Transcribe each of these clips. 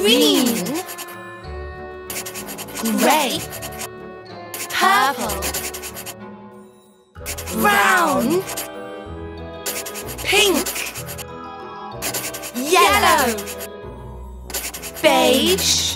Green, gray, purple, brown, pink, yellow, beige,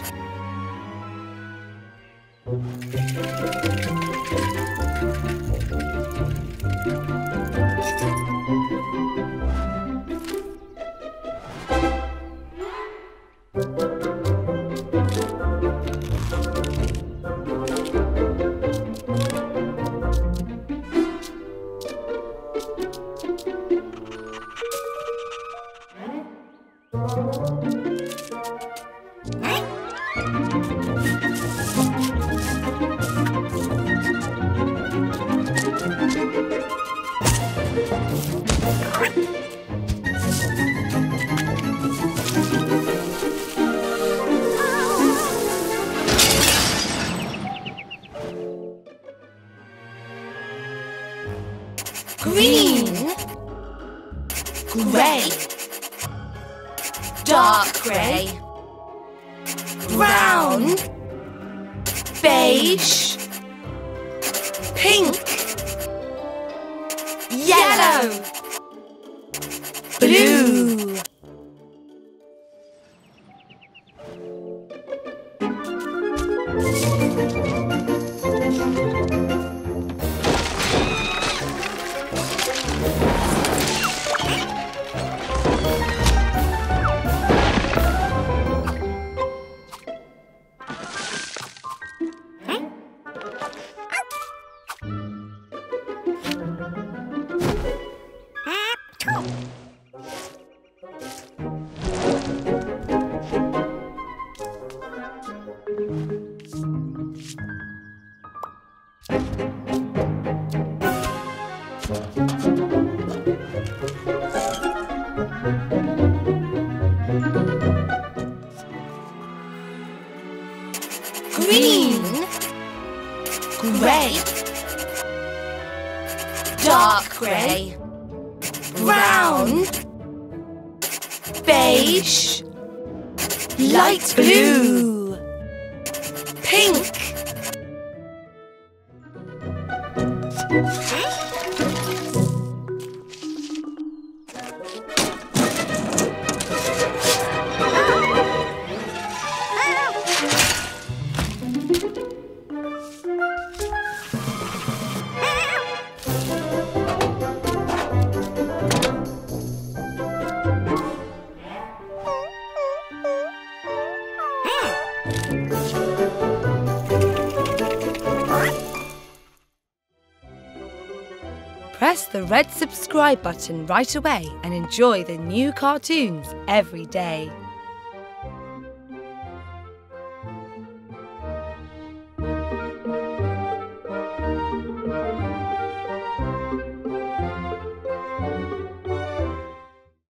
Press the red subscribe button right away and enjoy the new cartoons every day.